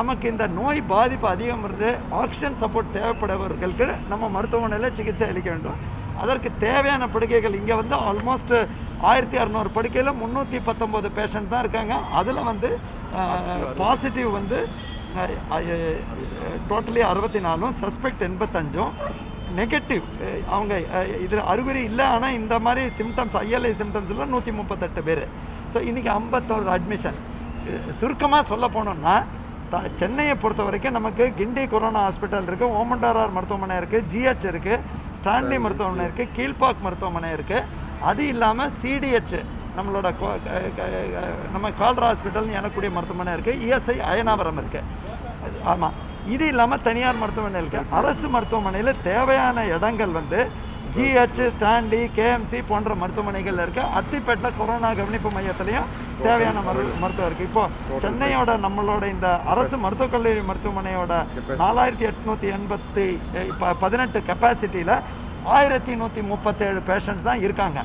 नमक नोय बाधि अधिकम oxygen support देवपड़े नम महत्व चिकित्सा पड़के वो आलमोस्ट 1600 पड़के 319 पेशेंट अः पॉजिटिव वो टोटली 64 सस्पेक्ट 85 नेगटिव अरुरी इलामारी सिम्टम्स ILI सिम्टम्स 138 पे सो इनकी 51 अड्मिशन सुरकमा चेन्नई पर नमक गिंडी कोरोना हास्पिटल ओमंडारार महत्वमने GH स्टानली महत्वमने कीलपाक महत्वमने अभी इलाम CDH नम्मलोड नम्म कालरा हास्पिटल एनकूडिय महत्वमने ESI अयनावरम आमा इलाम तनियार महत्वमने देवान इंडे GH स्टानली KMC महत्वमने अत्तिपेट कोरोना कवनिप्पु मैयत्तुलैयुम देवान महत्व इप्पो चेन्नैयोड नम्मलोड इंद महत्वक कल्लूरी महत्वमनैयोड 4888 कैपेसिटील 1137 पेशेंट्स तान इरुक्कांगा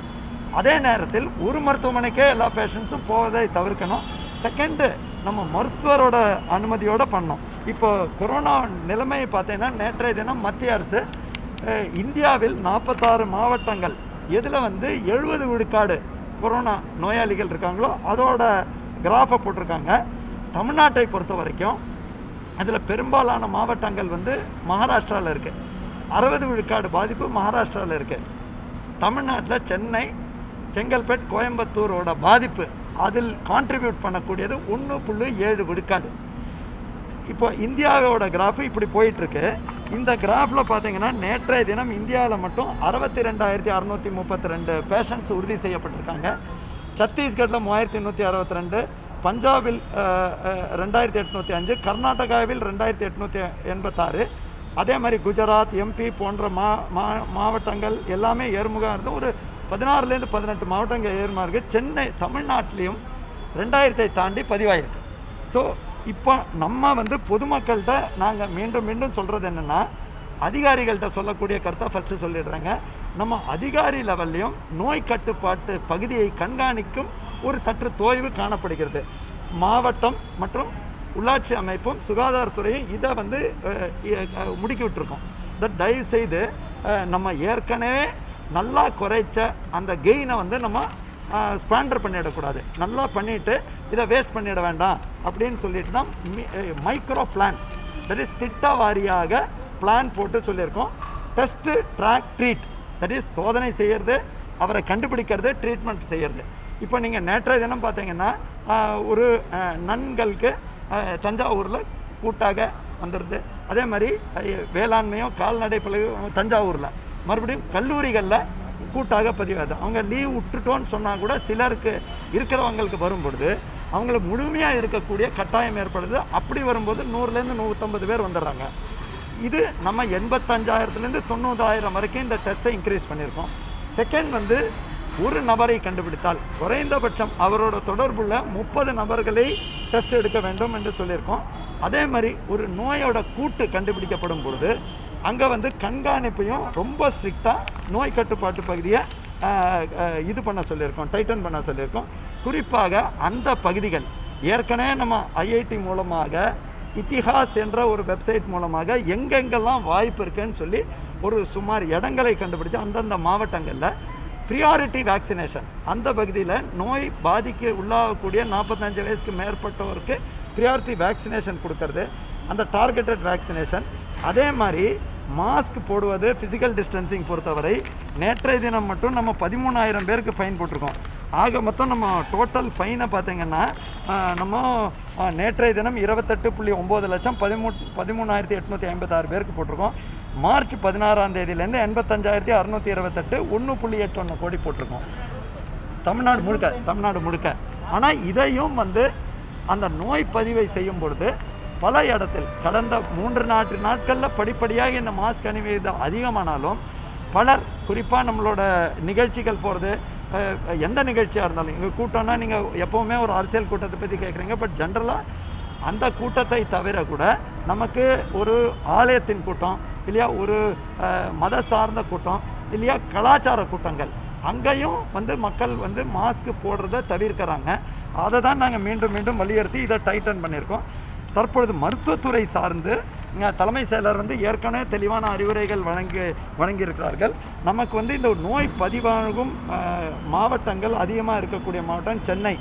अदे नेरत्तिल ओरु महत्वमनैक्के एल्ला पेशेंट्सुम पोवदै तविर्कणुम सेकंड நம்ம மருத்துவரோட அனுமதியோட பண்ணோம். இப்போ கொரோனா நிலைமை பார்த்தீங்கன்னா நேற்றைய தினம் மத்திய அரசு இந்தியாவில் 46 மாவட்டங்கள் எதில வந்து 70 விழுக்காடு கொரோனா நோயாளிகள் இருக்காங்களோ அதோட கிராஃபை போட்டுருக்காங்க. தமிழ்நாட்டை பொறுத்த வரைக்கும் அதில் பெரும்பாலான மாவட்டங்கள் வந்து மகாராஷ்டிராவில் இருக்கு. 60 விழுக்காடு பாதிப்பு மகாராஷ்டிராவில் இருக்கு. தமிழ்நாட்டில் சென்னை செங்கல்பேட் கோயம்புத்தூரோட பாதிப்பு அதில் கான்ட்ரிபியூட் பண்ணக்கூடியது 1.7 விழுக்காடு. இப்போ இந்தியாவோட கிராஃப் இப்படி போயிட்டு இருக்கு. இந்த கிராஃப்ல பாத்தீங்கன்னா நேற்றைய தினம் இந்தியாவில் மட்டும் 62632 பேஷண்ட்ஸ் உறுதி செய்யப்பட்டிருக்காங்க. சத்தீஸ்கட்ல 3162, பஞ்சாபில் 2805, கர்நாடகாவில் 2886, அதே மாதிரி குஜராத் MP போன்ற மாவட்டங்கள் எல்லாமே ஏர்முகம் இருந்து ஒரு 16-18 மாவட்டங்கள் ஏர்மா இருக்கு. சென்னை தமிழ்நாட்டிலையும் 2000 தாண்டி பதிவாயிருக்கு. ஸோ இப்போ நம்ம வந்து பொதுமக்கள்கிட்ட நாங்கள் மீண்டும் மீண்டும் சொல்கிறது என்னென்னா அதிகாரிகள்கிட்ட சொல்லக்கூடிய கருத்தை ஃபஸ்ட்டு சொல்லிடுறாங்க. நம்ம அதிகாரி லெவல்லையும் நோய் கட்டுப்பாட்டு பகுதியை கண்காணிக்கும் ஒரு சற்று தோய்வு காணப்படுகிறது. மாவட்டம் மற்றும் உள்ளாட்சி அமைப்பும் சுகாதாரத்துறையும் இதை வந்து முடுக்கி விட்டுருக்கோம். தயவு செய்து நம்ம ஏற்கனவே நல்லா குறைச்ச அந்த கெயினை வந்து நம்ம ஸ்பாண்டர் பண்ணிடக்கூடாது. நல்லா பண்ணிவிட்டு இதை வேஸ்ட் பண்ணிட வேண்டாம் அப்படின்னு சொல்லிட்டு தான் மைக்ரோ பிளான், தட் இஸ் திட்ட வாரியாக பிளான் போட்டு சொல்லியிருக்கோம். Test track treat, that is சோதனை செய்கிறது, அவரை கண்டுபிடிக்கிறது, ட்ரீட்மெண்ட் செய்கிறது. இப்போ நீங்கள் நேற்றைய தினம் பார்த்தீங்கன்னா ஒரு நன்களுக்கு தஞ்சாவூரில் கூட்டாக வந்துடுது. அதே மாதிரி வேளாண்மையும் கால்நடை பல்கலைக்கழகம் தஞ்சாவூரில் மறுபடியும் கல்லூரிகளில் கூட்டாக பதிவாது. அவங்க லீவ் விட்டுட்டோன்னு சொன்னால் கூட சிலருக்கு இருக்கிறவங்களுக்கு வரும்பொழுது அவங்களுக்கு முழுமையாக இருக்கக்கூடிய கட்டாயம் ஏற்படுது. அப்படி வரும்போது 100-150 பேர் வந்துடுறாங்க. இது நம்ம 85,000-90,000 வரைக்கும் இந்த டெஸ்ட்டை இன்க்ரீஸ் பண்ணியிருக்கோம். செகண்ட் வந்து ஒரு நபரை கண்டுபிடித்தால் குறைந்தபட்சம் அவரோட தொடர்புள்ள 30 நபர்களை டெஸ்ட் எடுக்க வேண்டும் என்று சொல்லியிருக்கோம். அதே மாதிரி ஒரு நோயோட கூட்டு கண்டுபிடிக்கப்படும் பொழுது அங்கே வந்து கண்காணிப்பையும் ரொம்ப ஸ்ட்ரிக்டாக நோய் கட்டுப்பாட்டு பகுதியை இது பண்ண சொல்லியிருக்கோம், டைட்டன் பண்ண சொல்லியிருக்கோம். குறிப்பாக அந்த பகுதிகள் ஏற்கனவே நம்ம IIT மூலமாக இத்திஹாஸ் என்ற ஒரு வெப்சைட் மூலமாக எங்கெங்கெல்லாம் வாய்ப்பு இருக்குன்னு சொல்லி ஒரு சுமார் இடங்களை கண்டுபிடிச்சு அந்தந்த மாவட்டங்களில் ப்ரியாரிட்டி வேக்சினேஷன் அந்த பகுதியில் நோய் பாதிக்கு உள்ளாகக்கூடிய 45 வயசுக்கு மேற்பட்டவருக்கு ப்ரியாரிட்டி வேக்சினேஷன் கொடுக்கறது, அந்த டார்கெட்டட் வேக்சினேஷன். அதே மாதிரி மாஸ்க் போடுவது, ஃபிசிக்கல் டிஸ்டன்சிங் பொறுத்தவரை நேற்றைய தினம் மட்டும் நம்ம 13,000 பேருக்கு ஃபைன் போட்டிருக்கோம். ஆக மொத்தம் நம்ம டோட்டல் ஃபைனை பார்த்திங்கன்னா நம்ம நேற்றைய தினம் 28.9 லட்சம் 13,856 பேருக்கு போட்டிருக்கோம். மார்ச் 16ஆம் தேதியிலேருந்து 85,628 1.81 கோடி போட்டிருக்கோம் தமிழ்நாடு முழுக்க. ஆனால் இதையும் வந்து அந்த நோய் பதிவை செய்யும் பொழுது பல இடத்தில் கடந்த 3 நாட்களில் படிப்படியாக இந்த மாஸ்க் அணிவிதம் அதிகமானாலும் பலர் குறிப்பாக நம்மளோட நிகழ்ச்சிகள் போகிறது, எந்த நிகழ்ச்சியாக இருந்தாலும் எங்கள் கூட்டம்னா நீங்கள் எப்போவுமே ஒரு அரசியல் கூட்டத்தை பற்றி கேட்குறீங்க, பட் ஜென்ரலாக அந்த கூட்டத்தை தவிர கூட நமக்கு ஒரு ஆலயத்தின் கூட்டம் இல்லையா, ஒரு மத சார்ந்த கூட்டம் இல்லையா, கலாச்சார கூட்டங்கள், அங்கேயும் வந்து மக்கள் வந்து மாஸ்க் போடுறத தவிர்க்கிறாங்க. அதை தான் நாங்கள் மீண்டும் மீண்டும் வலியுறுத்தி இதை டைட்டன் பண்ணியிருக்கோம். தற்பொழுது மருத்துவத்துறை சார்ந்து தலைமை செயலர் வந்து ஏற்கனவே தெளிவான அறிவுரைகள் வழங்கியிருக்கிறார்கள். நமக்கு வந்து இந்த நோய் பதிவாகும் மாவட்டங்கள் அதிகமாக இருக்கக்கூடிய மாவட்டம் சென்னை,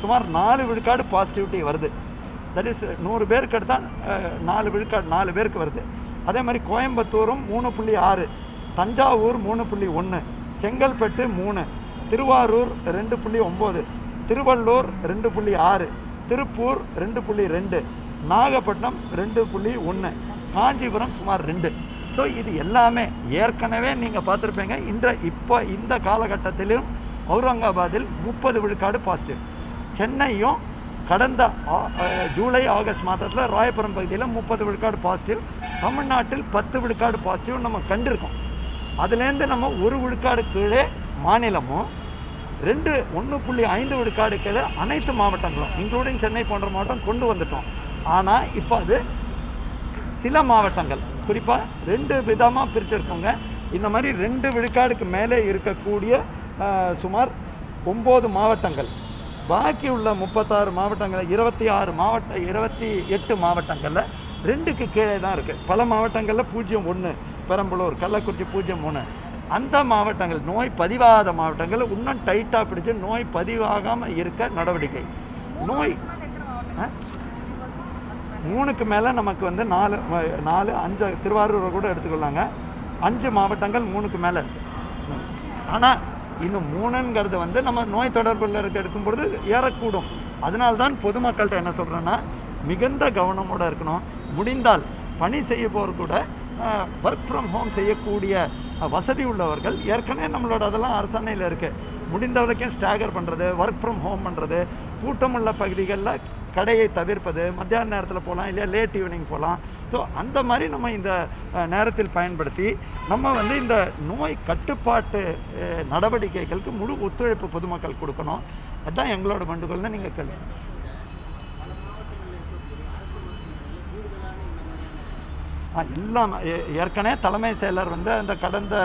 சுமார் 4 விழுக்காடு பாசிட்டிவிட்டி வருது. தட் இஸ் 100 பேருக்கு எடுத்தால் 4 விழுக்காடு 4 பேருக்கு வருது. அதே மாதிரி கோயம்புத்தூரும் 3.6, தஞ்சாவூர் 3.1, செங்கல்பட்டு 3, திருவாரூர் 2.9, திருவள்ளூர் 2.6, திருப்பூர் 2.2, நாகப்பட்டினம் 2.1, காஞ்சிபுரம் சுமார் 2. ஸோ இது எல்லாமே ஏற்கனவே நீங்கள் பார்த்துருப்பீங்க. இப்போ இந்த காலகட்டத்திலும் அவுரங்காபாத்தில் 30 விழுக்காடு பாசிட்டிவ், சென்னையும் கடந்த ஜூலை ஆகஸ்ட் மாதத்தில் ராயபுரம் பகுதியில் 30 விழுக்காடு பாசிட்டிவ், தமிழ்நாட்டில் 10 விழுக்காடு பாசிட்டிவ் நம்ம கண்டிருக்கோம். அதுலேருந்து நம்ம 1 விழுக்காடு கீழே மாநிலமும் 1.5 விழுக்காடு கீழே அனைத்து மாவட்டங்களும் இன்க்ளூடிங் சென்னை போன்ற மாவட்டம் கொண்டு வந்துட்டோம். ஆனால் இப்போ அது சில மாவட்டங்கள் குறிப்பாக 2 விதமாக பிரிச்சிருக்கோங்க. இந்த மாதிரி 2 விழுக்காடுக்கு மேலே இருக்கக்கூடிய சுமார் 9 மாவட்டங்கள், பாக்கி உள்ள 36 மாவட்டங்கள் 26 மாவட்ட 28 மாவட்டங்களில் 2க்கு கீழே தான் இருக்குது. பல மாவட்டங்களில் 0.1, பெரம்பலூர் கள்ளக்குறிச்சி 0.1. அந்த மாவட்டங்கள் நோய் பதிவாகாத மாவட்டங்கள் இன்னும் டைட்டாக பிடிச்சி நோய் பதிவாகாமல் இருக்க நடவடிக்கை. நோய் 3க்கு மேலே நமக்கு வந்து 4, 5, திருவாரூரை கூட எடுத்துக்கொள்ளாங்க. 5 மாவட்டங்கள் 3க்கு மேலே இருக்குது. ஆனால் இன்னும் 3ங்கிறது வந்து நம்ம நோய் தொடர்பில் இருக்கும் பொழுது ஏறக்கூடும். அதனால்தான் பொதுமக்கள்கிட்ட என்ன சொல்கிறேன்னா, மிகுந்த கவனமோடு இருக்கணும். முடிந்தால் பணி செய்யப்போர் கூட ஒர்க் ஃப்ரம் ஹோம் செய்யக்கூடிய வசதி உள்ளவர்கள், ஏற்கனவே நம்மளோட அதெல்லாம் அரசாணையில் இருக்குது, முடிந்த வரைக்கும் ஸ்டாகர் பண்ணுறது, ஒர்க் ஃப்ரம் ஹோம் பண்ணுறது, கூட்டமுள்ள பகுதிகளில் கடையை தவிர்ப்பது, மத்தியான நேரத்தில் போகலாம், இல்லையா லேட் ஈவினிங் போகலாம். ஸோ அந்த மாதிரி நம்ம இந்த நேரத்தில் பயன்படுத்தி நம்ம வந்து இந்த நோய் கட்டுப்பாட்டு நடவடிக்கைகளுக்கு முழு ஒத்துழைப்பு பொதுமக்கள் கொடுக்கணும். அதுதான் எங்களோட வேண்டுகோள்னு நீங்கள் கேள்வி. எல்லாம் ஏற்கனவே தலைமை செயலர் வந்து அந்த கடந்த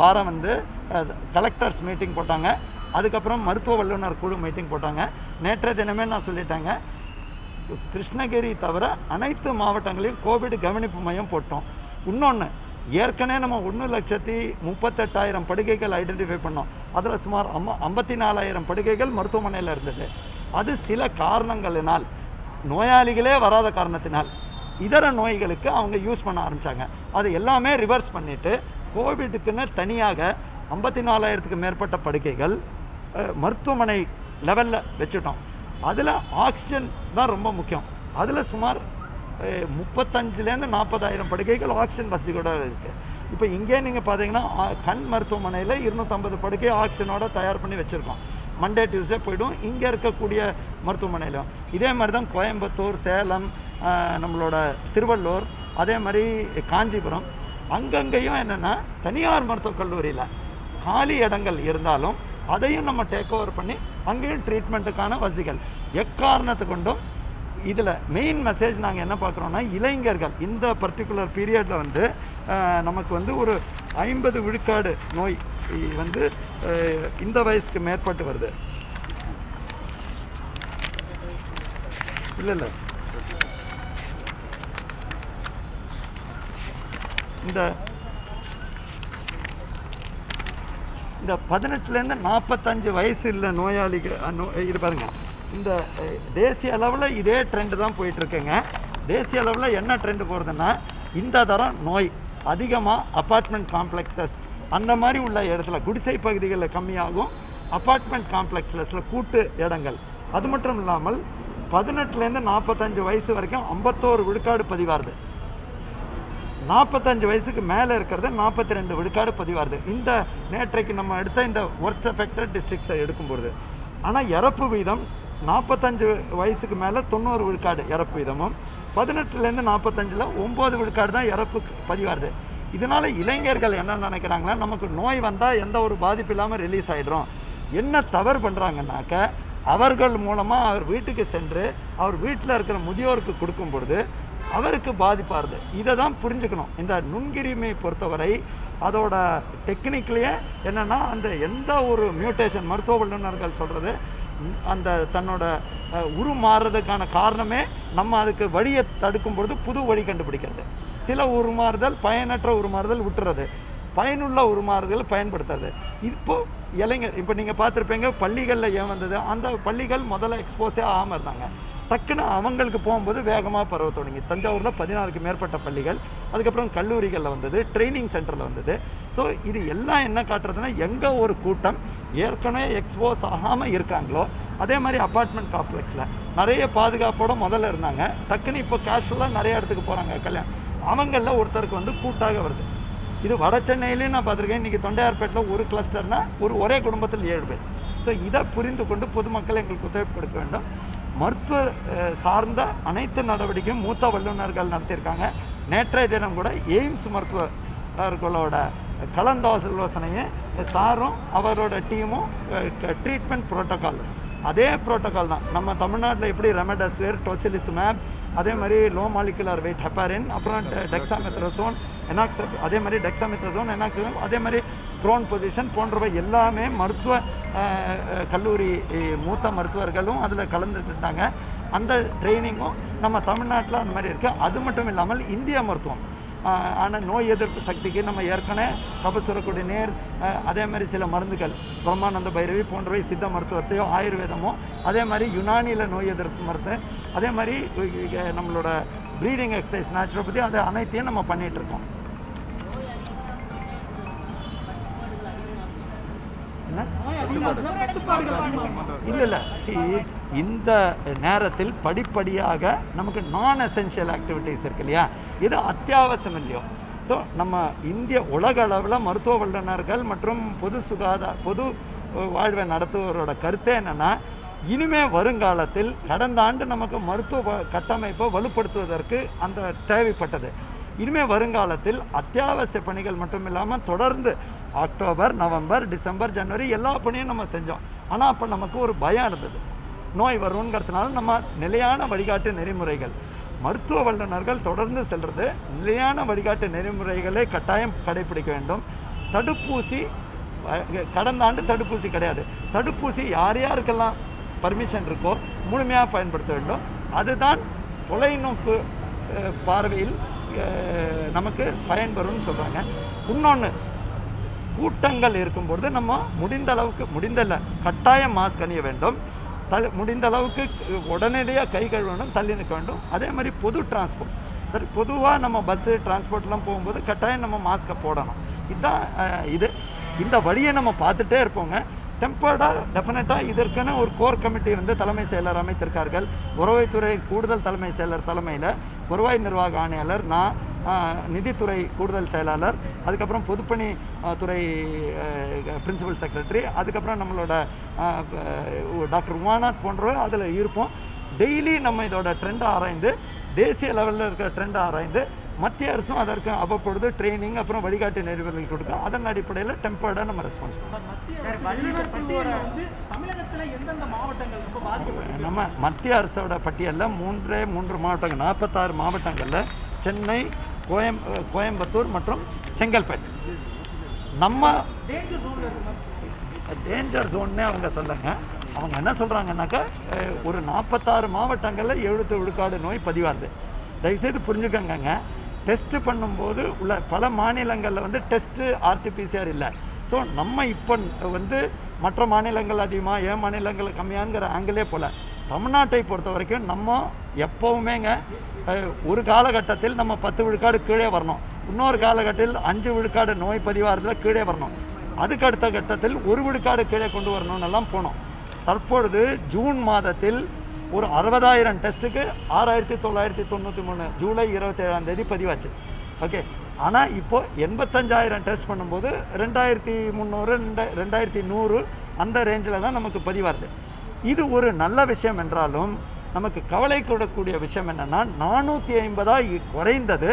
வாரம் வந்து கலெக்டர்ஸ் மீட்டிங் போட்டாங்க, அதுக்கப்புறம் மருத்துவ வல்லுநர் குழு மீட்டிங் போட்டாங்க. நேற்றைய தினமே நான் சொல்லிட்டாங்க, கிருஷ்ணகிரி தவிர அனைத்து மாவட்டங்களையும் கோவிட் கவனிப்பு மையம் போட்டோம். இன்னொன்று, ஏற்கனவே நம்ம 1,38,000 படுக்கைகள் ஐடென்டிஃபை பண்ணோம். அதில் சுமார் 54,000 படுக்கைகள் மருத்துவமனையில் இருந்தது. அது சில காரணங்களினால், நோயாளிகளே வராத காரணத்தினால் இதர நோய்களுக்கு அவங்க யூஸ் பண்ண ஆரம்பித்தாங்க. அது எல்லாமே ரிவர்ஸ் பண்ணிவிட்டு கோவிடுக்குன்னு தனியாக 54,000க்கு மேற்பட்ட படுக்கைகள் மருத்துவமனை லெவலில் வச்சுட்டோம். அதில் ஆக்சிஜன் தான் ரொம்ப முக்கியம். அதில் சுமார் 35,000-40,000 படுக்கைகள் ஆக்சிஜன் வசதியோடு இருக்குது. இப்போ இங்கே நீங்கள் பார்த்தீங்கன்னா கண் மருத்துவமனையில் 250 படுக்கை ஆக்சிஜனோடு தயார் பண்ணி வச்சுருக்கோம். மண்டே டியூஸ்டே போய்டும் இங்கே இருக்கக்கூடிய மருத்துவமனையிலும். இதே மாதிரி தான் கோயம்புத்தூர், சேலம், நம்மளோட திருவள்ளூர், அதே மாதிரி காஞ்சிபுரம், அங்கங்கேயும் என்னென்னா தனியார் மருத்துவக் கல்லூரியில் காலி இடங்கள் இருந்தாலும் அதையும் நம்ம டேக் ஓவர் பண்ணி அங்கேயும் ட்ரீட்மெண்ட்டுக்கான வசதிகள். எக்காரணத்து கொண்டும் இதில் மெயின் மெசேஜ் நாங்கள் என்ன பார்க்குறோன்னா, இளைஞர்கள் இந்த பர்டிகுலர் பீரியடில் வந்து நமக்கு வந்து ஒரு 50 விழுக்காடு நோய் வந்து இந்த வயசுக்கு மேற்பட்டு வருது. இல்லை இந்த 18லேருந்து 45 வயசு இல்லை நோயாளிக்கு. இது பாருங்கள், இந்த தேசிய அளவில் இதே ட்ரெண்டு தான் போயிட்டுருக்குங்க. தேசிய அளவில் என்ன ட்ரெண்டு போகிறதுன்னா, இந்த தரம் நோய் அதிகமாக அப்பார்ட்மெண்ட் காம்ப்ளெக்ஸஸ் அந்த மாதிரி உள்ள இடத்துல, குடிசை பகுதிகளில் கம்மியாகும், அப்பார்ட்மெண்ட் காம்ப்ளெக்ஸஸில் கூட்டு இடங்கள். அது மட்டும் இல்லாமல் 18லேருந்து 45 வயசு வரைக்கும் 51 விழுக்காடு பதிவாருது, 45 வயசுக்கு மேலே இருக்கிறது 42 விழுக்காடு பதிவாருது. இந்த நேற்றைக்கு நம்ம எடுத்த இந்த ஒர்ஸ்ட் அஃபெக்டட் டிஸ்ட்ரிக்ட்ஸை எடுக்கும்பொழுது, ஆனால் இறப்பு வீதம் 45 வயசுக்கு மேலே 90 விழுக்காடு இறப்பு வீதமும், 18லேருந்து 45ல் 9 விழுக்காடு தான் இறப்பு பதிவாருது. இதனால் இளைஞர்கள் என்ன நினைக்கிறாங்கன்னா, நமக்கு நோய் வந்தால் எந்த ஒரு பாதிப்பு இல்லாமல் ரிலீஸ் ஆகிடும். என்ன தவறு பண்ணுறாங்கன்னாக்க, அவர்கள் மூலமாக அவர் வீட்டுக்கு சென்று அவர் வீட்டில் இருக்கிற முதியோருக்கு கொடுக்கும் பொழுது பாதிப்பாருது. இதை தான் புரிஞ்சுக்கணும். இந்த நுண்கிருமியை பொறுத்தவரை அதோட டெக்னிக்லேயே என்னென்னா அந்த எந்த ஒரு மியூட்டேஷன் மருத்துவ வல்லுநர்கள் சொல்கிறது அந்த தன்னோட உருமாறுறதுக்கான காரணமே நம்ம அதுக்கு வழியை தடுக்கும் பொழுது புது வழி கண்டுபிடிக்கிறது. சில உருமாறுதல் பயனற்ற உருமாறுதல் விட்டுறது, பயனுள்ள உருமாறுதலை பயன்படுத்துறது. இப்போது இளைஞர் இப்போ நீங்கள் பார்த்துருப்பீங்க பள்ளிகளில் ஏன் வந்தது, அந்த பள்ளிகள் முதல்ல எக்ஸ்போஸே ஆகாமல் இருந்தாங்க. டக்குன்னு அவங்களுக்கு போகும்போது வேகமாக பரவ தொடங்கி தஞ்சாவூரில் 14க்கு மேற்பட்ட பள்ளிகள், அதுக்கப்புறம் கல்லூரிகளில் வந்தது, ட்ரைனிங் சென்டரில் வந்தது. ஸோ இது எல்லாம் என்ன காட்டுறதுன்னா எங்கே ஒரு கூட்டம் ஏற்கனவே எக்ஸ்போஸ் ஆகாமல் இருக்காங்களோ அதே மாதிரி அப்பார்ட்மெண்ட் காம்ப்ளெக்ஸில் நிறைய பாதுகாப்போட முதல்ல இருந்தாங்க, டக்குன்னு இப்போ கேஷுவலாக நிறைய இடத்துக்கு போகிறாங்க. கல்யாணம் அவங்களில் ஒருத்தருக்கு வந்து கூட்டாக வருது. இது வட சென்னையிலேயும் நான் பார்த்துருக்கேன். இன்றைக்கி தொண்டையார்பேட்டில் ஒரு கிளஸ்டர்னா ஒரே குடும்பத்தில் 7 பேர். ஸோ இதை புரிந்து கொண்டு பொதுமக்கள் எங்களுக்கு ஒத்துழைப்பு கொடுக்க வேண்டும். மருத்துவ சார்ந்த அனைத்து நடவடிக்கையும் மூத்த வல்லுநர்கள் நடத்தியிருக்காங்க. நேற்றைய தினம் கூட எய்ம்ஸ் மருத்துவர்களோட கலந்தாலோசனையை சாரும் அவரோட டீமும் ட்ரீட்மெண்ட் புரோட்டோக்கால் அதே புரோட்டோக்கால் தான். நம்ம தமிழ்நாட்டில் எப்படி ரெமடெசிவிர், டோசிலிசுமேப், அதே மாதிரி லோ மாலிகுலர் வெயிட் ஹெப்பாரின், அப்புறம் டெக்ஸாமெத்ரோசோன், எனாக்சப், அதே மாதிரி டெக்ஸாமெத்ரோசோன், எனாக்சப், அதே மாதிரி க்ரோன் பொசிஷன் போன்றவை எல்லாமே மருத்துவ கல்லூரி மூத்த மருத்துவர்களும் அதில் கலந்துக்கிட்டாங்க. அந்த ட்ரைனிங்கும் நம்ம தமிழ்நாட்டில் அந்த மாதிரி இருக்குது. அது மட்டும் இல்லாமல் இந்திய மருத்துவம் ஆனால் நோய் எதிர்ப்பு சக்திக்கு நம்ம ஏற்கனவே கபசுரக்குடி நீர், அதே மாதிரி சில மருந்துகள் பிரம்மானந்த பைரவி போன்றவை சித்த மருத்துவத்தையோ ஆயுர்வேதமோ, அதே மாதிரி யுனானியில் நோய் எதிர்ப்பு மருந்து, அதே மாதிரி நம்மளோட ப்ரீதிங் எக்ஸசைஸ் நேச்சுரோபதி, அது அனைத்தையும் நம்ம பண்ணிகிட்ருக்கோம். இல்லை இந்த நேரத்தில் படிப்படியாக நமக்கு நான் எசென்ஷியல் ஆக்டிவிட்டீஸ் இருக்கு இல்லையா, இது அத்தியாவசியம் இல்லையோ. ஸோ நம்ம இந்திய உலக அளவில் மருத்துவ வல்லுநர்கள் மற்றும் பொது வாழ்வை நடத்துவரோட கருத்து என்னென்னா இனிமேல் வருங்காலத்தில் கடந்த ஆண்டு நமக்கு மருத்துவ கட்டமைப்பை வலுப்படுத்துவதற்கு அந்த தேவைப்பட்டது. இனிமேல் வருங்காலத்தில் அத்தியாவசிய பணிகள் மட்டும் இல்லாமல் தொடர்ந்து அக்டோபர், நவம்பர், டிசம்பர், ஜனவரி எல்லா பணியும் நம்ம செஞ்சோம். ஆனால் அப்போ நமக்கு ஒரு பயம் இருந்தது நோய் வருங்கிறதுனால. நம்ம நிலையான வழிகாட்டு நெறிமுறைகள் மருத்துவ வல்லுநர்கள் தொடர்ந்து செல்வது, நிலையான வழிகாட்டு நெறிமுறைகளை கட்டாயம் கடைபிடிக்க வேண்டும். தடுப்பூசி கடந்த ஆண்டு தடுப்பூசி கிடையாது. தடுப்பூசி யார் யாருக்கெல்லாம் பர்மிஷன் இருக்கோ முழுமையாக பயன்படுத்த வேண்டும். அதுதான் தொலைநோக்கு பார்வையில் நமக்கு பயன்பெறும்னு சொல்கிறாங்க. இன்னொன்று கூட்டங்கள் இருக்கும்பொழுது நம்ம முடிந்த அளவுக்கு முடிந்தல கட்டாயம் மாஸ்க் அணிய வேண்டும். முடிந்த அளவுக்கு உடனடியாக கை கழுவணும், தள்ளி நிற்க வேண்டும். அதே மாதிரி பொது டிரான்ஸ்போர்ட், பொதுவாக நம்ம பஸ்ஸு டிரான்ஸ்போர்ட்லாம் போகும்போது கட்டாயம் நம்ம மாஸ்க்கை போடணும். இதுதான் இந்த வழியை நம்ம பார்த்துட்டே இருப்போங்க. டெம்பர்டாக டெஃபினட்டாக இதற்கான ஒரு கோர் கமிட்டி வந்து தலைமை செயலர் அமைத்திருக்கார்கள். வருவாய்த்துறை கூடுதல் தலைமை செயலர் தலைமையில் வருவாய் நிர்வாக ஆணையாளர், நான் நிதித்துறை கூடுதல் செயலாளர், அதுக்கப்புறம் பொதுப்பணி துறை பிரின்சிபல் செக்ரட்டரி, அதுக்கப்புறம் நம்மளோட டாக்டர் உமாநாத் போன்றவர் அதில் இருப்போம். டெய்லி நம்ம இதோட ட்ரெண்டை ஆராய்ந்து, தேசிய லெவலில் இருக்கிற ட்ரெண்டை ஆராய்ந்து, மத்திய அரசும் அதற்கு அவ்வப்பொழுது ட்ரைனிங் அப்புறம் வழிகாட்டு நெறிமுறைகள் கொடுக்கும். அதன் அடிப்படையில் டெம்பர்டாக நம்ம ரெஸ்பான்ஸ் பண்ணுவோம். நம்ம மத்திய அரசோட பட்டியலில் 3 மாவட்டங்கள், 46 மாவட்டங்களில் சென்னை, கோயம்புத்தூர் மற்றும் செங்கல்பட்டு நம்ம டேஞ்சர் ஜோன்னே அவங்க சொல்லுங்க. அவங்க என்ன சொல்கிறாங்கன்னாக்கா ஒரு 46 மாவட்டங்களில் 70 விழுக்காடு நோய் பதிவாகுது. தயவுசெய்து புரிஞ்சுக்கங்க. டெஸ்ட்டு பண்ணும்போது உள்ள பல மாநிலங்களில் வந்து டெஸ்ட்டு ஆர்டிபிசிஆர் இல்லை. ஸோ நம்ம இப்போ வந்து மற்ற மாநிலங்கள் அதிகமாக, ஏன் மாநிலங்கள் கம்மியாங்கிற ஆங்கிலே போல் தமிழ்நாட்டை பொறுத்த வரைக்கும் நம்ம எப்போவுமேங்க ஒரு காலகட்டத்தில் நம்ம 10 விழுக்காடு கீழே வரணும், இன்னொரு காலகட்டத்தில் 5 விழுக்காடு நோய் பதிவாரத்தில் கீழே வரணும், அதுக்கு அடுத்த கட்டத்தில் 1 விழுக்காடு கீழே கொண்டு வரணும்னெல்லாம் போனோம். தற்பொழுது ஜூன் மாதத்தில் ஒரு 60,000 டெஸ்ட்டுக்கு 6,993 ஜூலை 27 பதிவாச்சு. ஓகே. ஆனால் இப்போது 85,000 டெஸ்ட் பண்ணும்போது 2,300 2,100 அந்த ரேஞ்சில் தான் நமக்கு பதிவாகுது. இது ஒரு நல்ல விஷயம் என்றாலும் நமக்கு கவலை கூடக்கூடிய விஷயம் என்னென்னா 450 குறைந்தது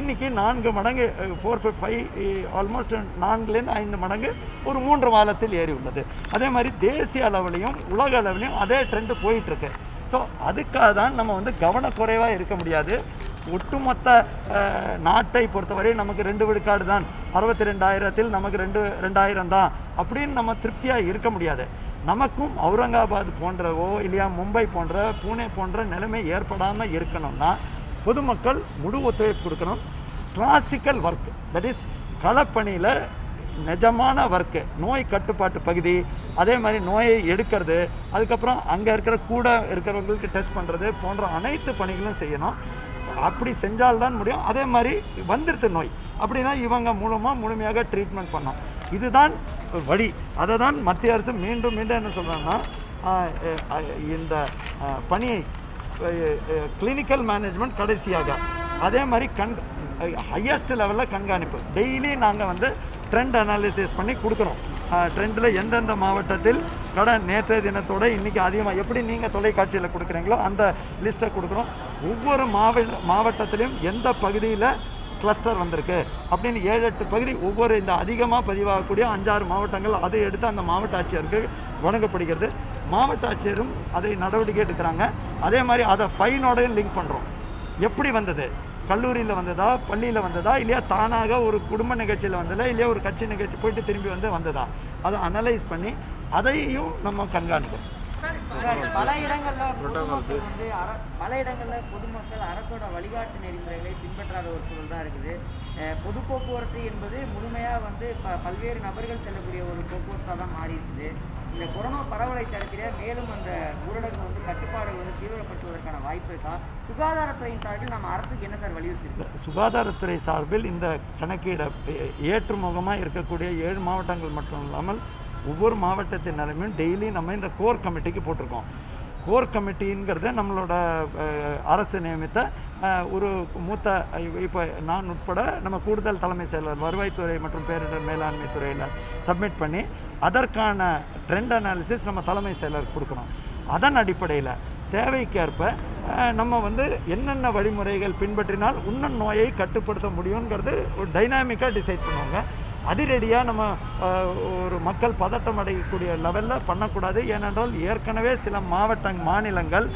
இன்றைக்கி 4 மடங்கு 4.5 ஆல்மோஸ்ட் 4லேருந்து 5 மடங்கு ஒரு 3 மாதத்தில் ஏறி உள்ளது. அதே மாதிரி தேசிய அளவுலையும் உலக அளவுலையும் அதே ட்ரெண்டு போயிட்டுருக்கு. ஸோ அதுக்காக தான் நம்ம வந்து கவனக்குறைவாக இருக்க முடியாது. ஒட்டுமொத்த நாட்டை பொறுத்தவரை நமக்கு 2 விழுக்காடு தான் 62,000-ல் நமக்கு 2,000 தான் அப்படின்னு நம்ம திருப்தியாக இருக்க முடியாது. நமக்கும் அவுரங்காபாத் போன்றவோ இல்லையா மும்பை போன்ற பூனே போன்ற நிலைமை ஏற்படாமல் இருக்கணும்னா பொதுமக்கள் முழு ஒத்துழைப்பு கொடுக்கணும். கிளாசிக்கல் ஒர்க், தட் இஸ் களப்பணியில் நிஜமான ஒர்க்கு, நோய் கட்டுப்பாட்டு பகுதி, அதே மாதிரி நோயை எடுக்கிறது, அதுக்கப்புறம் அங்கே இருக்கிற கூட இருக்கிறவங்களுக்கு டெஸ்ட் பண்ணுறது போன்ற அனைத்து பணிகளும் செய்யணும். அப்படி செஞ்சால்தான் முடியும். அதே மாதிரி வந்துடுது நோய் அப்படின்னா இவங்க மூலமாக முழுமையாக ட்ரீட்மெண்ட் பண்ணோம். இதுதான் ஒரு வழி. அதை தான் மத்திய அரசு மீண்டும் மீண்டும் என்ன சொல்கிறாங்கன்னா இந்த பணியை கிளினிக்கல் மேனேஜ்மெண்ட் கடைசியாக, அதே மாதிரி ஹையஸ்ட் லெவலில் கண்காணிப்பு. டெய்லி நாங்கள் ட்ரெண்ட் அனாலிசிஸ் பண்ணி கொடுக்குறோம். ட்ரெண்டில் எந்தெந்த மாவட்டத்தில் நேற்றைய தினத்தோடு இன்றைக்கி அதிகமாக எப்படி நீங்கள் தொலைக்காட்சியில் கொடுக்குறீங்களோ அந்த லிஸ்ட்டை கொடுக்குறோம். ஒவ்வொரு மாவட்டத்திலையும் எந்த பகுதியில் கிளஸ்டர் வந்திருக்கு அப்படின்னு 7-8 பகுதி ஒவ்வொரு இந்த அதிகமாக பதிவாகக்கூடிய 5-6 மாவட்டங்கள் அதை எடுத்து அந்த மாவட்ட ஆட்சியருக்கு வழங்கப்படுகிறது. மாவட்ட ஆட்சியரும் அதை நடவடிக்கை எடுக்கிறாங்க. அதே மாதிரி அதை ஃபைனோடையும் லிங்க் பண்ணுறோம். எப்படி வந்தது, கல்லூரியில் வந்ததா, பள்ளியில் வந்ததா, இல்லையா தானாக ஒரு குடும்ப நிகழ்ச்சியில் வந்ததா, இல்லையா ஒரு கட்சி நிகழ்ச்சி போயிட்டு திரும்பி வந்ததா, அதை அனலைஸ் பண்ணி அதையும் நம்ம கண்காணிக்கிறோம். பல இடங்களில் பொதுமக்கள் அரசோட வழிகாட்டு நெறிமுறைகளை பின்பற்றாத ஒரு சூழல் தான் இருக்குது. பொது போக்குவரத்து என்பது முழுமையாக பல்வேறு நபர்கள் செல்லக்கூடிய ஒரு போக்குவரத்தாக தான் மாறி இருக்குது. இந்த கொரோனா பரவலை தடுக்கிற மேலும் அந்த ஊரடங்கு கட்டுப்பாடு தீவிரப்படுத்துவதற்கான வாய்ப்பு இருக்கா? சுகாதாரத்துறையின் சார்பில் நம்ம அரசுக்கு என்ன சார் வலியுறுத்திருக்கோம்? சுகாதாரத்துறை சார்பில் இந்த கணக்கீடு ஏற்றுமுகமாக இருக்கக்கூடிய 7 மாவட்டங்கள் மட்டும் இல்லாமல் ஒவ்வொரு மாவட்டத்தின் நிலைமையும் டெய்லி நம்ம இந்த கோர் கமிட்டிக்கு போட்டிருக்கோம். கோர் கமிட்டிங்கிறது நம்மளோட அரசு நியமித்த ஒரு மூத்த, இப்போ நான் உட்பட நம்ம கூடுதல் தலைமை செயலர் வருவாய்த்துறை மற்றும் பேரிடர் மேலாண்மை துறையில் சப்மிட் பண்ணி அதற்கான ட்ரெண்ட் அனாலிசிஸ் நம்ம தலைமை செயலர் கொடுக்கணும். அதன் அடிப்படையில் தேவைக்கேற்ப நம்ம என்னென்ன வழிமுறைகள் பின்பற்றினால் இன்னும் நோயை கட்டுப்படுத்த முடியுங்கிறது ஒரு டைனாமிக்காக டிசைட் பண்ணுவாங்க. அதிரடியாக நம்ம ஒரு மக்கள் பதட்டம் அடையக்கூடிய லெவலில் பண்ணக்கூடாது. ஏனென்றால் ஏற்கனவே சில மாநிலங்கள்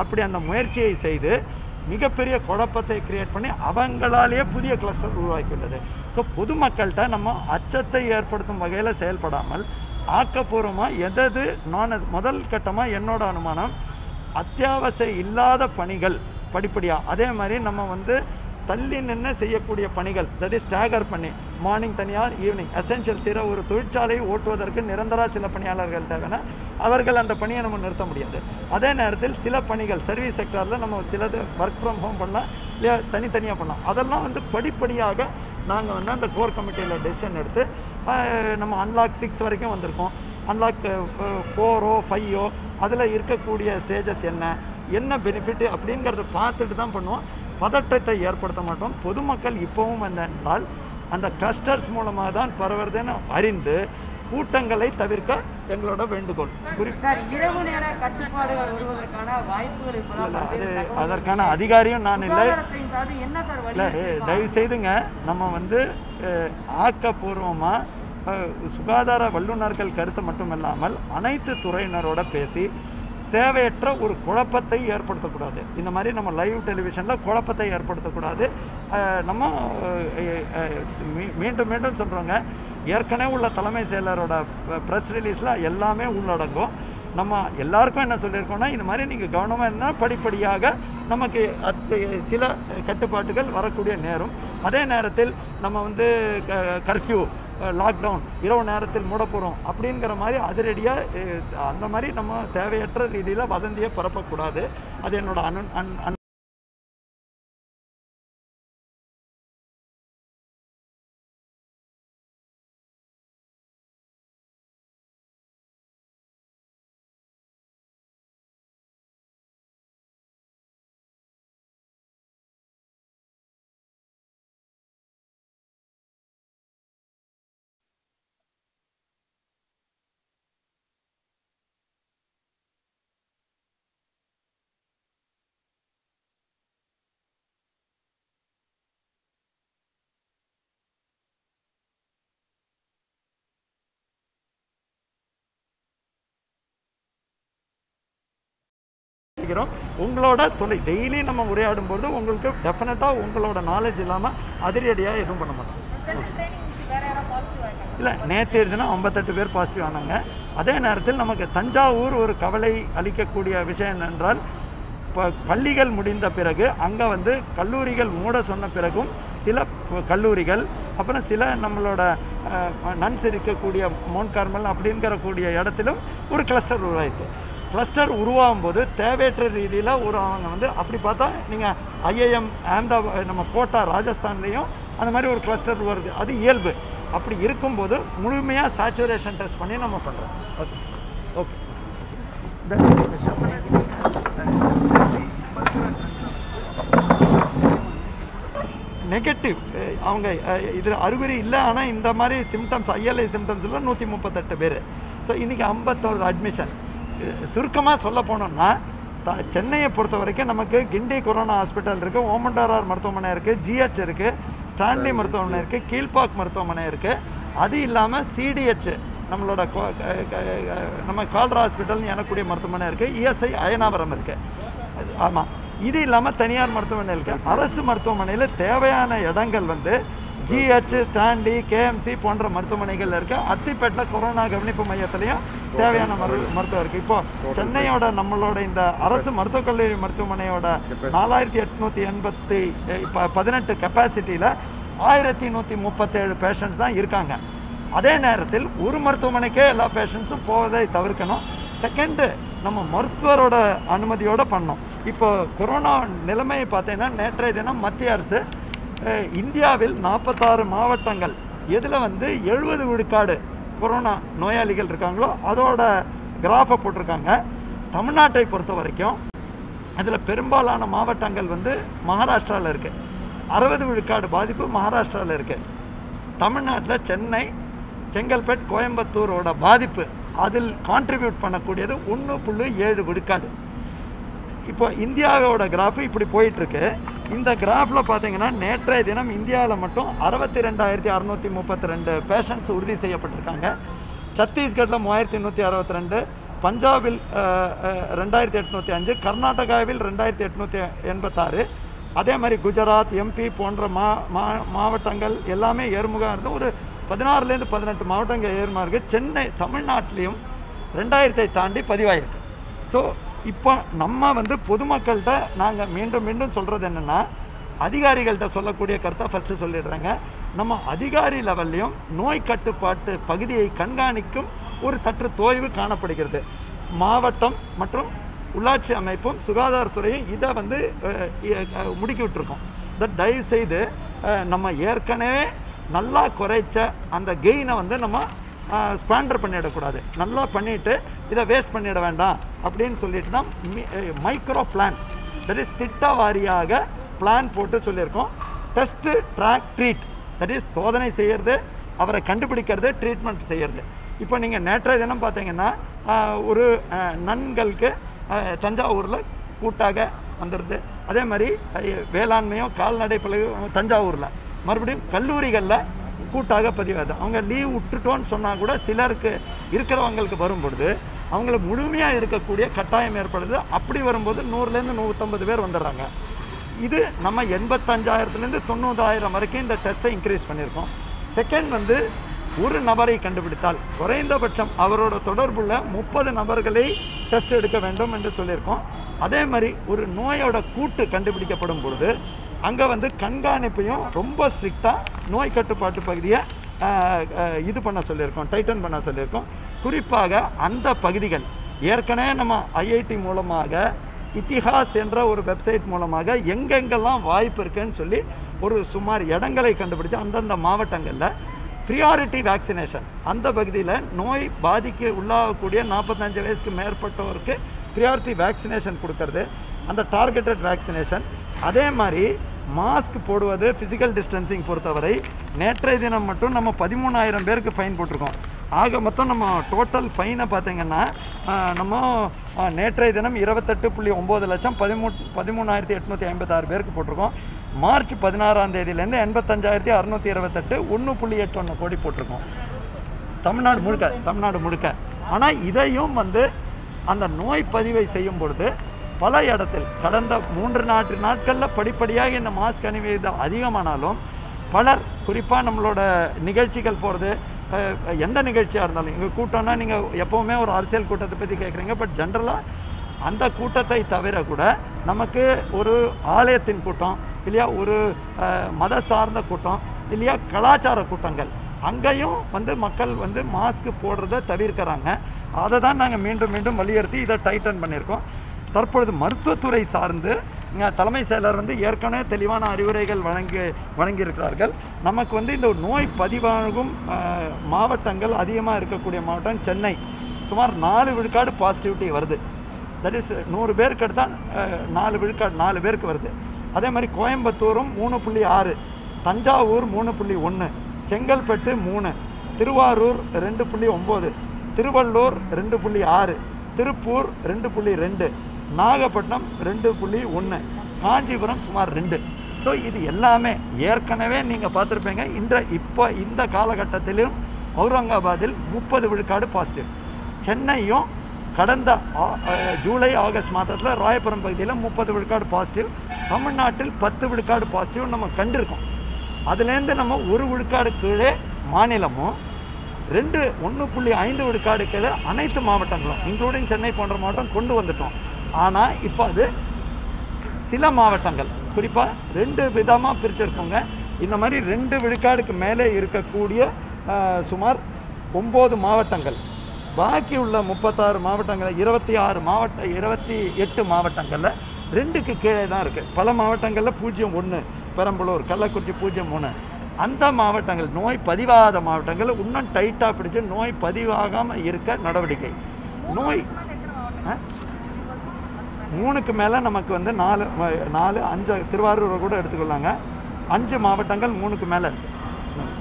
அப்படி அந்த முயற்சியை செய்து மிகப்பெரிய குழப்பத்தை கிரியேட் பண்ணி அவங்களாலேயே புதிய கிளஸ்டர் உருவாக்கியுள்ளது. ஸோ பொதுமக்கள்கிட்ட நம்ம அச்சத்தை ஏற்படுத்தும் வகையில் செயல்படாமல் ஆக்கப்பூர்வமாக எதது முதல் கட்டமாக என்னோட அனுமானம் அத்தியாவசியம் இல்லாத பணிகள் படிப்படியாக, அதே மாதிரி நம்ம தள்ளி நின்று செய்யக்கூடிய பணிகள், தட் இஸ் ஸ்டாகர் பண்ணி மார்னிங் தனியாக ஈவினிங் எசென்ஷியல் சிற ஒரு தொழிற்சாலையை ஓட்டுவதற்கு நிரந்தர சில பணியாளர்கள் தேவைன்னா அவர்கள் அந்த பணியை நம்ம நிறுத்த முடியாது. அதே நேரத்தில் சில பணிகள் சர்வீஸ் செக்டாரில் நம்ம சிலது ஒர்க் ஃப்ரம் ஹோம் பண்ணலாம், இல்லையா தனித்தனியாக பண்ணலாம். அதெல்லாம் படிப்படியாக நாங்கள் அந்த கோர் கமிட்டியில் டெசிஷன் எடுத்து நம்ம அன்லாக் 6 வரைக்கும் வந்திருக்கோம். அன்லாக் 4ஓ 5ஓ அதில் இருக்கக்கூடிய ஸ்டேஜஸ் என்ன பெனிஃபிட்டு அப்படிங்கிறத பார்த்துட்டு தான் பண்ணுவோம். பதற்றத்தை ஏற்படுத்த மாட்டோம். பொதுமக்கள் இப்போவும் என்றால் அந்த கிளஸ்டர்ஸ் மூலமாக தான் பரவுறதுன்னு அறிந்து கூட்டங்களை தவிர்க்க எங்களோட வேண்டுகோள். அது அதற்கான அதிகாரியும் நான் இல்லை, இல்லை தயவு செய்துங்க. நம்ம ஆக்கப்பூர்வமாக சுகாதார வல்லுநர்கள் கருத்து மட்டுமில்லாமல் அனைத்து துறையினரோட பேசி தேவையற்ற ஒரு குழப்பத்தை ஏற்படுத்தக்கூடாது. இந்த மாதிரி நம்ம லைவ் டெலிவிஷனில் குழப்பத்தை ஏற்படுத்தக்கூடாது. நம்ம மீண்டும் மீண்டும் சொல்கிறோங்க, ஏற்கனவே உள்ள தலைமை செயலரோட ப்ரெஸ் ரிலீஸில் எல்லாமே உள்ளடங்கும். நம்ம எல்லாருக்கும் என்ன சொல்லியிருக்கோம்னா இந்த மாதிரி நீங்கள் கவனமாக இருந்தால் படிப்படியாக நமக்கு சில கட்டுப்பாடுகள் வரக்கூடிய நேரம். அதே நேரத்தில் நம்ம கர்ஃப்யூ லாக்டவுன் இரவு நேரத்தில் மூடப்போகிறோம் அப்படிங்கிற மாதிரி அதிரடியாக அந்த மாதிரி நம்ம தேவையற்ற ரீதியில் வதந்தியை பரப்பக்கூடாது. அது என்னோட அன் उंगलोड़ा थोड़ी डेली नम्बर उड़ाद डेफिनेटा उंगलोड़ा नॉलेज इलाम अतिरिया ने पॉजिटिव आना அதே நேரத்தில் நமக்கு தஞ்சாவூர் ஒரு கவலை அளிக்கக்கூடிய விஷயம் என்றால் பள்ளிகள் முடிந்த பிறகு அங்க வந்து கல்லூரிகள் மூட சொன்ன பிறகும் சில கல்லூரிகள் அப்புறம் சில நம்மளோட நன்சிரிக்கக்கூடிய மவுண்ட் கார்மல் அப்படிங்கற கூடிய இடத்திலும் ஒரு கிளஸ்டர் உருவாயிடுது கிளஸ்டர் உருவாகும்போது தேவையற்ற ரீதியில் ஒரு அவங்க வந்து அப்படி பார்த்தா நீங்கள் ஐஐஎம் அகமதாபாத் நம்ம கோட்டா ராஜஸ்தான்லேயும் அந்த மாதிரி ஒரு கிளஸ்டர் வருது அது இயல்பு அப்படி இருக்கும்போது முழுமையாக சேச்சுரேஷன் டெஸ்ட் பண்ணி நம்ம பண்ணுறோம் ஓகே ஓகே நெகட்டிவ் அவங்க இது அறிகுறி இல்லை ஆனால் இந்த மாதிரி சிம்டம்ஸ் ஐஎல்ஐ சிம்டம்ஸில் 138 பேர் ஸோ இன்றைக்கி 51 அட்மிஷன் சுருக்கமாக சொல்ல போனோம்னா சென்னையை பொறுத்த வரைக்கும் நமக்கு கிண்டி கொரோனா ஹாஸ்பிட்டல் இருக்குது ஓமண்டாரார் மருத்துவமனை இருக்குது ஜிஹெச் இருக்குது ஸ்டான்லி மருத்துவமனை இருக்குது கீழ்பாக் மருத்துவமனை இருக்குது அது இல்லாமல் சிடிஹெச் நம்மளோட நம்ம கால்ரா ஹாஸ்பிட்டல்னு எனக்கூடிய மருத்துவமனை இருக்குது இஎஸ்ஐ அயனாபுரம் இருக்குது ஆமாம் இது இல்லாமல் தனியார் மருத்துவமனை இருக்குது அரசு மருத்துவமனையில் தேவையான இடங்கள் வந்து ஜிஹெச் ஸ்டான்லி கேஎம்சி போன்ற மருத்துவமனைகள் இருக்குது அத்திப்பேட்டில் கொரோனா கவனிப்பு மையத்துலேயும் தேவையான மருத்துவம் இருக்குது இப்போது சென்னையோட நம்மளோட இந்த அரசு மருத்துவக் கல்லூரி மருத்துவமனையோட 4818 கெப்பாசிட்டியில் 1137 பேஷண்ட்ஸ் தான் இருக்காங்க அதே நேரத்தில் ஒரு மருத்துவமனைக்கே எல்லா பேஷண்ட்ஸும் போவதை தவிர்க்கணும் செகண்டு நம்ம மருத்துவரோட அனுமதியோடு பண்ணோம் இப்போ கொரோனா நிலைமையை பார்த்தீங்கன்னா நேற்றைய தினம் மத்திய அரசு இந்தியாவில் 46 மாவட்டங்கள் எதில் வந்து 70 விழுக்காடு கொரோனா நோயாளிகள் இருக்காங்களோ அதோட கிராஃபை போட்டிருக்காங்க தமிழ்நாட்டை பொறுத்த வரைக்கும் அதில் பெரும்பாலான மாவட்டங்கள் வந்து மகாராஷ்டிராவில் இருக்குது 60 விழுக்காடு பாதிப்பு மகாராஷ்டிராவில் இருக்குது தமிழ்நாட்டில் சென்னை செங்கல்பேட் கோயம்புத்தூரோட பாதிப்பு அதில் கான்ட்ரிபியூட் பண்ணக்கூடியது 1.7 விழுக்காடு இப்போ இந்தியாவோட கிராஃபு இப்படி போயிட்டுருக்கு இந்த கிராஃபில் பார்த்தீங்கன்னா நேற்றைய தினம் இந்தியாவில் மட்டும் 62,632 பேஷண்ட்ஸ் உறுதி செய்யப்பட்டிருக்காங்க சத்தீஸ்கட்டில் 3,162 பஞ்சாபில் 2,805 கர்நாடகாவில் 2,886 அதே மாதிரி குஜராத் எம்பி போன்ற மாவட்டங்கள் எல்லாமே ஏர்முகம் இருந்து ஒரு 16லேருந்து 18 மாவட்டங்கள் ஏர்மா இருக்குது சென்னை தமிழ்நாட்டிலையும் 2000ஐ தாண்டி பதிவாயிருக்கு ஸோ இப்போ நம்ம வந்து பொதுமக்கள்கிட்ட நாங்கள் மீண்டும் மீண்டும் சொல்கிறது என்னென்னா அதிகாரிகள்கிட்ட சொல்லக்கூடிய கருத்தை ஃபஸ்ட்டு சொல்லிடுறாங்க நம்ம அதிகாரி லெவல்லையும் நோய் கட்டுப்பாட்டு பகுதியை கண்காணிக்கும் ஒரு சற்று தோய்வு காணப்படுகிறது மாவட்டம் மற்றும் உள்ளாட்சி அமைப்பும் சுகாதாரத்துறையும் இதை வந்து முடுக்கிவிட்டுருக்கோம் தயவு செய்து நம்ம ஏற்கனவே நல்லா குறைச்ச அந்த கெயினை வந்து நம்ம ஸ்பாண்டர் பண்ணிடக்கூடாது நல்லா பண்ணிவிட்டு இதை வேஸ்ட் பண்ணிட வேண்டாம் அப்படின்னு சொல்லிட்டு தான் மைக்ரோ பிளான் தட் இஸ் திட்ட வாரியாக பிளான் போட்டு சொல்லியிருக்கோம் test track treat that is சோதனை செய்கிறது அவரை கண்டுபிடிக்கிறது ட்ரீட்மெண்ட் செய்கிறது இப்போ நீங்கள் நேற்றைய தினம் பார்த்தீங்கன்னா ஒரு நன்களுக்கு தஞ்சாவூரில் கூட்டாக வந்துடுது அதே மாதிரி வேளாண்மையும் கால்நடை பல்கலை தஞ்சாவூரில் மறுபடியும் கல்லூரிகளில் கூட்டாக பதிவாது அவங்க லீவ் விட்டுட்டோன்னு சொன்னால் கூட சிலருக்கு இருக்கிறவங்களுக்கு வரும்பொழுது அவங்கள முழுமையாக இருக்கக்கூடிய கட்டாயம் ஏற்படுது அப்படி வரும்போது 100லேருந்து 150 பேர் வந்துடுறாங்க இது நம்ம 85,000லேருந்து 90,000 வரைக்கும் இந்த டெஸ்ட்டை இன்க்ரீஸ் பண்ணியிருக்கோம் செகண்ட் வந்து ஒரு நபரை கண்டுபிடித்தால் குறைந்தபட்சம் அவரோட தொடர்புள்ள 30 நபர்களை டெஸ்ட் எடுக்க வேண்டும் என்று சொல்லியிருக்கோம் அதே மாதிரி ஒரு நோயோட கூட்டு கண்டுபிடிக்கப்படும் பொழுது அங்கே வந்து கண்காணிப்பையும் ரொம்ப ஸ்ட்ரிக்டாக நோய் கட்டுப்பாட்டு பகுதியை இது பண்ண சொல்லியிருக்கோம் டைட்டன் பண்ண சொல்லியிருக்கோம் குறிப்பாக அந்த பகுதிகள் ஏற்கனவே நம்ம ஐஐடி மூலமாக இத்திஹாஸ் என்ற ஒரு வெப்சைட் மூலமாக எங்கெங்கெல்லாம் வாய்ப்பு இருக்குன்னு சொல்லி ஒரு சுமார் இடங்களை கண்டுபிடிச்சு அந்தந்த மாவட்டங்களில் ப்ரியாரிட்டி வேக்சினேஷன் அந்த பகுதியில் நோய் பாதிக்க உள்ளாகக்கூடிய 45 வயசுக்கு மேற்பட்டவருக்கு ப்ரியாரிட்டி வேக்சினேஷன் கொடுக்கறது அந்த டார்கெட்டட் வேக்சினேஷன் அதே மாதிரி மாஸ்க் போடுவது ஃபிசிக்கல் டிஸ்டன்சிங் பொறுத்தவரை நேற்றைய தினம் மட்டும் நம்ம 13,000 பேருக்கு ஃபைன் போட்டிருக்கோம் ஆக மொத்தம் நம்ம டோட்டல் ஃபைனை பார்த்திங்கன்னா நம்ம நேற்றைய தினம் 28.9 லட்சம் 13,856 பேருக்கு போட்டிருக்கோம் மார்ச் 16ஆம் தேதியிலேருந்து 85,628 1.81 கோடி போட்டிருக்கோம் தமிழ்நாடு முழுக்க ஆனால் இதையும் வந்து அந்த நோய் பதிவை செய்யும் பொழுது பல இடத்தில் கடந்த 3 நாட்களில் படிப்படியாக இந்த மாஸ்க் அணிவிதம் அதிகமானாலும் பலர் குறிப்பாக நம்மளோட நிகழ்ச்சிகள் போகிறது எந்த நிகழ்ச்சியாக இருந்தாலும் இங்கே கூட்டம்னா நீங்கள் எப்போவுமே ஒரு அரசியல் கூட்டத்தை பற்றி கேட்குறீங்க. பட் ஜென்ரலாக அந்த கூட்டத்தை தவிர கூட நமக்கு ஒரு ஆலயத்தின் கூட்டம் இல்லையா, ஒரு மத சார்ந்த கூட்டம் இல்லையா, கலாச்சார கூட்டங்கள், அங்கேயும் வந்து மக்கள் வந்து மாஸ்க் போடுறத தவிர்க்கிறாங்க. அதை தான் நாங்கள் மீண்டும் மீண்டும் வலியுறுத்தி இதை டைட்டன் பண்ணியிருக்கோம். தற்பொழுது மருத்துவத்துறை சார்ந்து தலைமை செயலர் வந்து ஏற்கனவே தெளிவான அறிவுரைகள் வழங்கியிருக்கிறார்கள். நமக்கு வந்து இந்த நோய் பதிவாகும் மாவட்டங்கள் அதிகமாக இருக்கக்கூடிய மாவட்டம் சென்னை. சுமார் 4 விழுக்காடு பாசிட்டிவிட்டி வருது. தட் இஸ் 100 பேருக்கு எடுத்தால் 4 பேருக்கு வருது. அதே மாதிரி கோயம்புத்தூரும் 3.6, தஞ்சாவூர் 3.1, செங்கல்பட்டு 3, திருவாரூர் 2.9, திருவள்ளூர் 2.6, திருப்பூர் 2.2, நாகப்பட்டினம் 2.1, காஞ்சிபுரம் சுமார் 2. ஸோ இது எல்லாமே ஏற்கனவே நீங்கள் பார்த்துருப்பீங்க. இப்போ இந்த காலகட்டத்திலும் அவுரங்காபாத்தில் 30 விழுக்காடு பாசிட்டிவ், சென்னையும் கடந்த ஜூலை ஆகஸ்ட் மாதத்தில் ராயபுரம் பகுதியில் 30 விழுக்காடு பாசிட்டிவ், தமிழ்நாட்டில் 10 விழுக்காடு பாசிட்டிவ் நம்ம கண்டிருக்கோம். அதுலேருந்து நம்ம 1 விழுக்காடு கீழே மாநிலமும் 1.5 விழுக்காடு கீழே அனைத்து மாவட்டங்களும் இன்க்ளூடிங் சென்னை போன்ற மாவட்டம் கொண்டு வந்துட்டோம். ஆனால் இப்போ அது சில மாவட்டங்கள் குறிப்பாக 2 விதமாக பிரிச்சிருக்கோங்க. இந்த மாதிரி 2 விழுக்காடுக்கு மேலே இருக்கக்கூடிய சுமார் 9 மாவட்டங்கள், பாக்கி உள்ள 36 மாவட்டங்கள், 28 மாவட்டங்களில் 2க்கு கீழே தான் இருக்குது. பல மாவட்டங்களில் 0.1, பெரம்பலூர், கள்ளக்குறிச்சி 0.3. அந்த மாவட்டங்கள் நோய் பதிவாகாத மாவட்டங்கள் இன்னும் டைட்டாக பிடிச்சி நோய் பதிவாகாமல் இருக்க நடவடிக்கை. நோய் 3க்கு மேலே நமக்கு வந்து 4, 5, திருவாரூரை கூட எடுத்துக்கொள்ளாங்க. 5 மாவட்டங்கள் 3க்கு மேலே இருக்குது.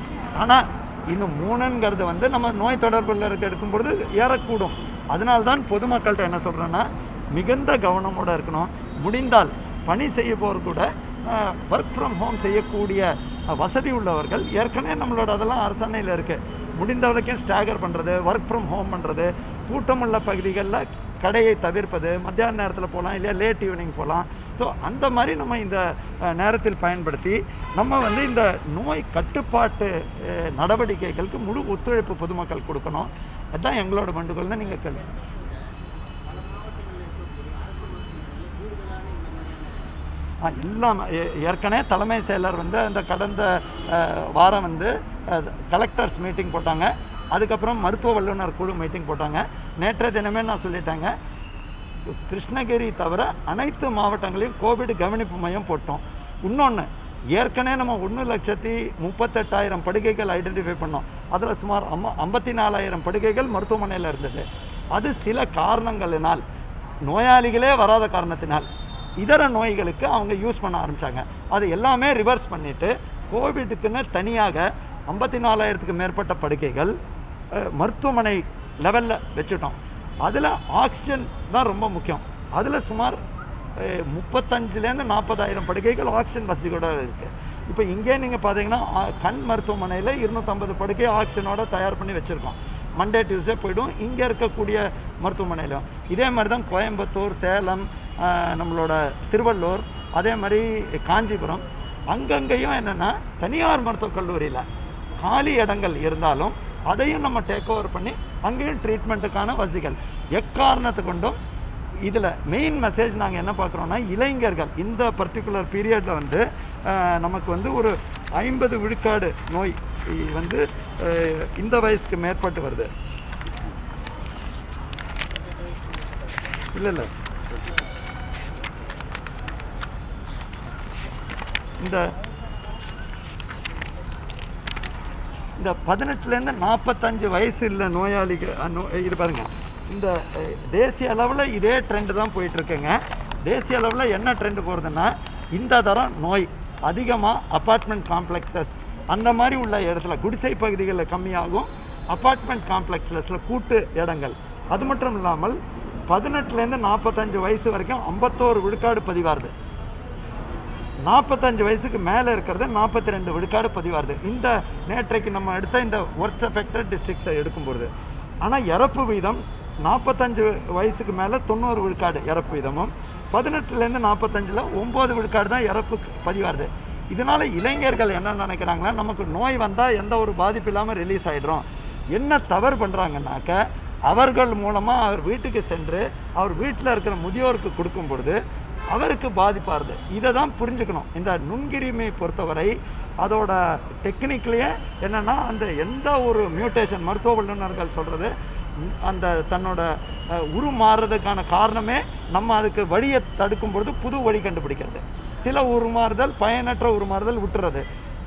ஆனால் இன்னும் 3ங்கிறது வந்து நம்ம நோய் தொடர்பில் எடுக்கும் பொழுது ஏறக்கூடும். அதனால்தான் பொதுமக்கள்கிட்ட என்ன சொல்கிறேன்னா, மிகுந்த கவனமோடு இருக்கணும். முடிந்தால் பணி செய்யப்போர் கூட ஒர்க் ஃப்ரம் ஹோம் செய்யக்கூடிய வசதி உள்ளவர்கள், ஏற்கனவே நம்மளோட அதெல்லாம் அரசாணையில் இருக்குது, முடிந்த வரைக்கும் ஸ்டாகர் பண்ணுறது, ஒர்க் ஃப்ரம் ஹோம் பண்ணுறது, கூட்டமுள்ள பகுதிகளில் கடையை தவிர்ப்பது, மத்தியான நேரத்தில் போகலாம் இல்லையா, லேட் ஈவினிங் போகலாம். ஸோ அந்த மாதிரி நம்ம இந்த நேரத்தில் பயன்படுத்தி நம்ம வந்து இந்த நோய் கட்டுப்பாட்டு நடவடிக்கைகளுக்கு முழு ஒத்துழைப்பு பொதுமக்கள் கொடுக்கணும். அதுதான் எங்களோட வேண்டுகோள்னு நீங்கள் கேள்வி. எல்லாம் ஏற்கனவே தலைமை செயலர் வந்து அந்த கடந்த வாரம் வந்து கலெக்டர்ஸ் மீட்டிங் போட்டாங்க, அதுக்கப்புறம் மருத்துவ வல்லுநர் குழு மீட்டிங் போட்டாங்க. நேற்றைய தினமே நான் சொல்லிட்டாங்க, கிருஷ்ணகிரி தவிர அனைத்து மாவட்டங்களையும் கோவிட் கவனிப்பு மையம் போட்டோம். இன்னொன்று, ஏற்கனவே நம்ம 1,38,000 படுக்கைகள் ஐடென்டிஃபை பண்ணோம். அதில் சுமார் 54,000 படுக்கைகள் மருத்துவமனையில் இருந்தது. அது சில காரணங்களினால், நோயாளிகளே வராத காரணத்தினால் இதர நோய்களுக்கு அவங்க யூஸ் பண்ண ஆரம்பித்தாங்க. அது எல்லாமே ரிவர்ஸ் பண்ணிவிட்டு கோவிடுக்குன்னு தனியாக 54,000க்கு மேற்பட்ட படுக்கைகள் மருத்துவமனை லெவலில் வச்சுட்டோம். அதில் ஆக்சிஜன் தான் ரொம்ப முக்கியம். அதில் சுமார் 35,000-40,000 படுக்கைகள் ஆக்சிஜன் வசதியோடு இருக்குது. இப்போ இங்கே நீங்கள் பார்த்தீங்கன்னா கண் மருத்துவமனையில் 250 படுக்கை ஆக்சிஜனோடு தயார் பண்ணி வச்சுருக்கோம். மண்டே டியூஸ்டே போய்டும் இங்கே இருக்கக்கூடிய மருத்துவமனையிலும். இதே மாதிரி தான் கோயம்புத்தூர், சேலம், நம்மளோட திருவள்ளூர், அதே மாதிரி காஞ்சிபுரம், அங்கங்கேயும் என்னென்னா தனியார் மருத்துவக் கல்லூரியில் காலி இடங்கள் இருந்தாலும் அதையும் நம்ம டேக் ஓவர் பண்ணி அங்கேயும் ட்ரீட்மெண்ட்டுக்கான வசதிகள். எக்காரணத்து கொண்டும் இதில் மெயின் மெசேஜ் நாங்கள் என்ன பார்க்குறோன்னா, இளைஞர்கள் இந்த பர்டிகுலர் பீரியடில் வந்து நமக்கு வந்து ஒரு 50 விழுக்காடு நோய் வந்து இந்த வயசுக்கு மேற்பட்டு வருது. இல்லை இந்த 18-45 வயசு இல்லை நோயாளிக்கு இது பாருங்கள். இந்த தேசிய அளவில் இதே ட்ரெண்டு தான் போயிட்டுருக்குங்க. தேசிய அளவில் என்ன ட்ரெண்டு போகிறதுன்னா, இந்த தரம் நோய் அதிகமாக அப்பார்ட்மெண்ட் காம்ப்ளெக்ஸஸ் அந்த மாதிரி உள்ள இடத்துல, குடிசை பகுதிகளில் கம்மியாகும், அப்பார்ட்மெண்ட் காம்ப்ளெக்ஸஸில் கூட்டு இடங்கள். அது மட்டும் இல்லாமல் 18-45 வயசு வரைக்கும் 51 விழுக்காடு பதிவாருது, 45 வயசுக்கு மேலே இருக்கிறது 42 விழுக்காடு பதிவாருது. இந்த நேற்றைக்கு நம்ம எடுத்த இந்த ஒர்ஸ்ட் அஃபெக்டட் டிஸ்ட்ரிக்ட்ஸை எடுக்கும்பொழுது, ஆனால் இறப்பு வீதம் 45 வயசுக்கு மேலே 90 விழுக்காடு இறப்பு வீதமும், பதினெட்டுலேருந்து 45ல் 9 விழுக்காடு தான் இறப்பு பதிவாகுது. இதனால் இளைஞர்கள் என்ன நினைக்கிறாங்கன்னா, நமக்கு நோய் வந்தால் எந்த ஒரு பாதிப்பு இல்லாமல் ரிலீஸ் ஆகிடும். என்ன தவறு பண்ணுறாங்கன்னாக்க, அவர்கள் மூலமாக அவர் வீட்டுக்கு சென்று அவர் வீட்டில் இருக்கிற முதியோருக்கு கொடுக்கும் பொழுது அவருக்கு பாதிப்பாகுது. இதை தான் புரிஞ்சுக்கணும். இந்த நுண்கிருமியை பொறுத்தவரை அதோட டெக்னிக்லேயே என்னென்னா, அந்த எந்த ஒரு மியூட்டேஷன் மருத்துவ வல்லுநர்கள் சொல்கிறது, அந்த தன்னோட உருமாறுறதுக்கான காரணமே நம்ம அதுக்கு வழியை தடுக்கும் பொழுது புது வழி கண்டுபிடிக்கிறது. சில உருமாறுதல் பயனற்ற உருமாறுதல் விட்டுறது,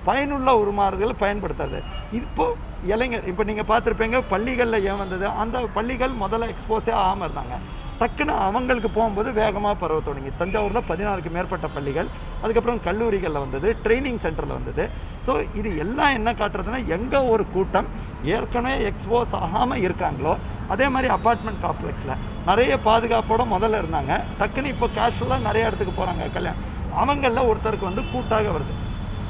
பயனுள்ள உருமாறுதல் பயன்படுத்துறது. இப்போது இளைஞர் இப்போ நீங்கள் பார்த்துருப்பீங்க, பள்ளிகளில் ஏன் வந்தது, அந்த பள்ளிகள் முதல்ல எக்ஸ்போஸே ஆகாமல் இருந்தாங்க. டக்குன்னு அவங்களுக்கு போகும்போது வேகமாக பரவ தொடங்கி தஞ்சாவூரில் 16க்கு மேற்பட்ட பள்ளிகள், அதுக்கப்புறம் கல்லூரிகளில் வந்தது, ட்ரைனிங் சென்டரில் வந்தது. ஸோ இது எல்லாம் என்ன காட்டுறதுன்னா, எங்கே ஒரு கூட்டம் ஏற்கனவே எக்ஸ்போஸ் ஆகாமல் இருக்காங்களோ, அதே மாதிரி அப்பார்ட்மெண்ட் காம்ப்ளெக்ஸில் நிறைய பாதுகாப்போட முதல்ல இருந்தாங்க, டக்குன்னு இப்போ கேஷுவலாக நிறைய இடத்துக்கு போகிறாங்க. கல்யாணம் அவங்களில் ஒருத்தருக்கு வந்து கூட்டாக வருது.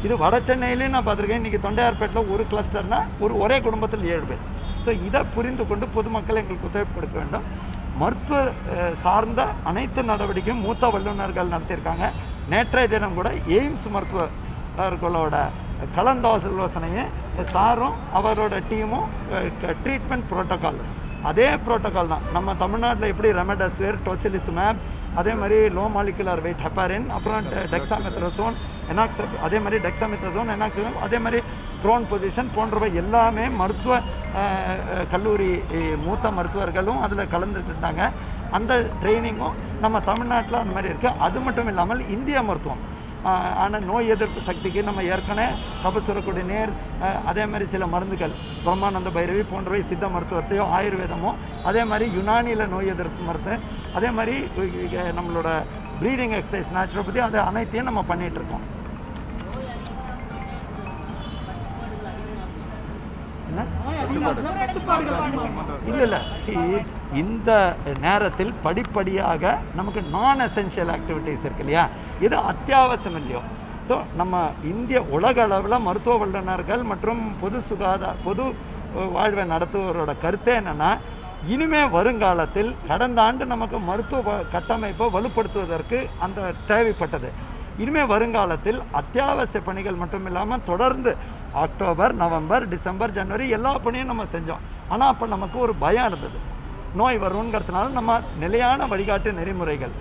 இது வட சென்னையிலேயே நான் பார்த்துருக்கேன். இன்றைக்கி தொண்டையார்பேட்டில் ஒரு கிளஸ்டர்னால் ஒரே குடும்பத்தில் 7 பேர். ஸோ இதை புரிந்து கொண்டு பொதுமக்கள் எங்களுக்கு ஒத்துழைப்பு கொடுக்க வேண்டும். மருத்துவ சார்ந்த அனைத்து நடவடிக்கையும் மூத்த வல்லுநர்கள் நடத்தியிருக்காங்க. நேற்றைய தினம் கூட எய்ம்ஸ் மருத்துவர்களோட கலந்தாலோசனையை சாரும் அவரோட டீமும் ட்ரீட்மெண்ட் புரோட்டோக்கால், அதே புரோட்டோக்கால் தான் நம்ம தமிழ்நாட்டில் எப்படி ரெமடெசிவிர், டோசிலிசுமேப், அதே மாதிரி லோ மாலிகுலர் வெயிட் ஹெப்பாரின், அப்புறம் டெக்ஸாமெத்ரோசோன், எனாக்சப், அதே மாதிரி டெக்ஸாமெத்ரோசோன், எனாக்சப், அதே மாதிரி ப்ரோன் பொசிஷன் போன்றவை எல்லாமே மருத்துவ கல்லூரி மூத்த மருத்துவர்களும் அதில் கலந்துக்கிட்டாங்க. அந்த ட்ரைனிங்கும் நம்ம தமிழ்நாட்டில் அந்த மாதிரி இருக்குது. அது மட்டும் இல்லாமல் இந்திய மருத்துவம் ஆனால் நோய் எதிர்ப்பு சக்திக்கு நம்ம ஏற்கனவே கபசுரக்குடி நீர், அதே மாதிரி சில மருந்துகள், பிரம்மானந்த பைரவி போன்றவை சித்த மருத்துவத்தையோ ஆயுர்வேதமோ, அதே மாதிரி யுனானியில் நோய் எதிர்ப்பு மருந்து, அதே மாதிரி நம்மளோட ப்ரீதிங் எக்ஸசைஸ், நேச்சுரோபதி, அது அனைத்தையும் நம்ம பண்ணிகிட்ருக்கோம். இல்லை இந்த நேரத்தில் படிப்படியாக நமக்கு நான் எசென்ஷியல் ஆக்டிவிட்டீஸ் இருக்கு இல்லையா, இது அத்தியாவசியம் இல்லையோ. ஸோ நம்ம இந்திய உலக அளவில் மருத்துவ வல்லுநர்கள் மற்றும் பொது வாழ்வை நடத்துவரோட கருத்து என்னென்னா, இனிமேல் வருங்காலத்தில் கடந்த ஆண்டு நமக்கு மருத்துவ கட்டமைப்பை வலுப்படுத்துவதற்கு அந்த தேவைப்பட்டது. இனிமேல் வருங்காலத்தில் அத்தியாவசிய பணிகள் மட்டும் இல்லாமல் தொடர்ந்து அக்டோபர், நவம்பர், டிசம்பர், ஜனவரி எல்லா பணியும் நம்ம செஞ்சோம். ஆனால் அப்போ நமக்கு ஒரு பயம் இருந்தது, நோய் வருங்கிறதுனால. நம்ம நிலையான வழிகாட்டு நெறிமுறைகள்